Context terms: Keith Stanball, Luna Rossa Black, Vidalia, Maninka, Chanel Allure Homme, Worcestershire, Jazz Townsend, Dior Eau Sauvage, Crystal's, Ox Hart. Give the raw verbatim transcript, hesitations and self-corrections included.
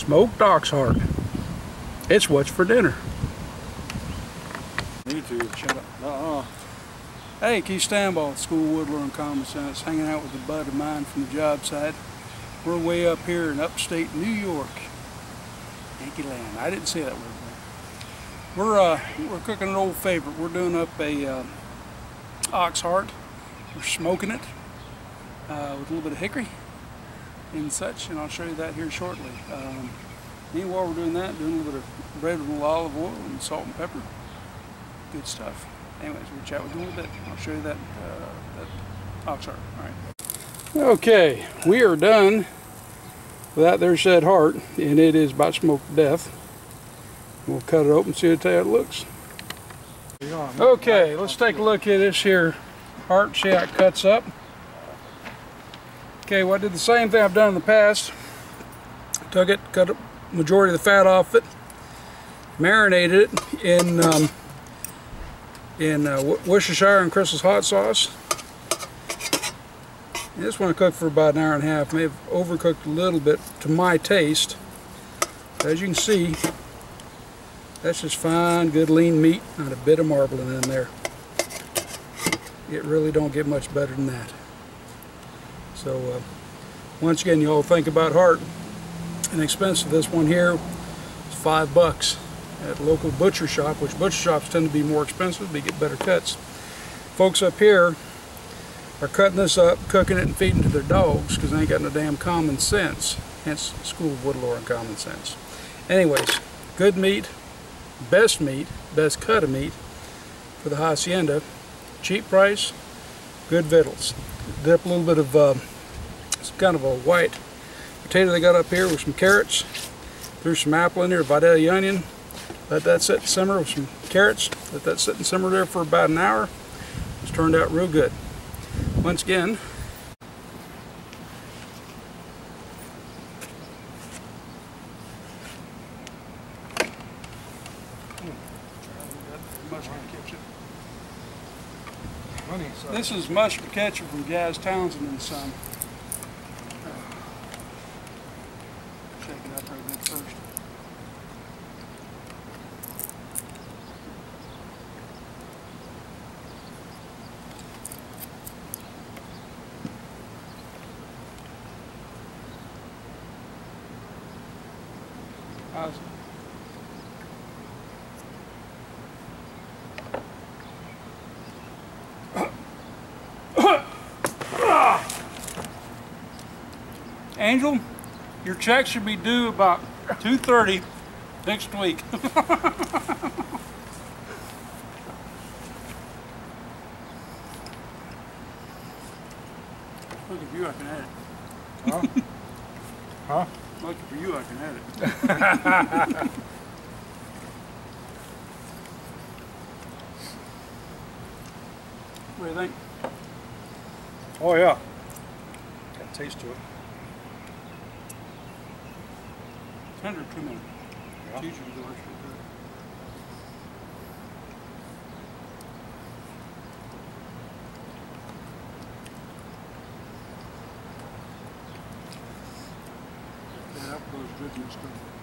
Smoked Doc's Heart. It's what's for dinner. YouTube, shut up. Uh-uh. Hey, Keith Stanball at School Woodler and Common Sense, hanging out with a bud of mine from the job site. We're way up here in upstate New York, Yankee Land. I didn't say that word. We're uh, we're cooking an old favorite. We're doing up a uh, ox heart. We're smoking it uh, with a little bit of hickory and such, and I'll show you that here shortly. Um, meanwhile, we're doing that, doing a little bit of bread with a little olive oil and salt and pepper. Good stuff. Anyways, we'll chat with you in a little bit. I'll show you that, uh, that ox heart. All right. Okay, we are done with that there said heart, and it is about smoked to death. We'll cut it open, see how it looks. Okay, let's take a look at this here heart, see how it cuts up. Okay, well, I did the same thing I've done in the past. Took it, cut the majority of the fat off it, marinated it in um, in uh, Worcestershire and Crystal's hot sauce. And this one I cooked for about an hour and a half. May have overcooked a little bit to my taste. But as you can see, that's just fine, good lean meat. Not a bit of marbling in there. It really don't get much better than that. So uh, once again, you all think about heart. An expense of this one here is five bucks at a local butcher shop, which butcher shops tend to be more expensive, but you get better cuts. Folks up here are cutting this up, cooking it, and feeding it to their dogs because they ain't got no damn common sense. Hence, School of Woodlore and Common Sense. Anyways, good meat, best meat, best cut of meat for the hacienda. Cheap price, good victuals. Dip a little bit of uh, some kind of a white potato they got up here with some carrots. Threw some apple in here, Vidalia onion. Let that sit and simmer with some carrots. Let that sit and simmer there for about an hour. It's turned out real good. Once again, this is mustard ketchup from Jazz Townsend and Son. Shake it up right there first. Awesome. Angel, your check should be due about two thirty next week. Look, if you, I can add it. Huh? Huh? Lucky for you, I can add it. What do you think? Oh yeah, got a taste to it. Tender too many. Yeah. It's usually the worst we do. That apple goes good in this cooking.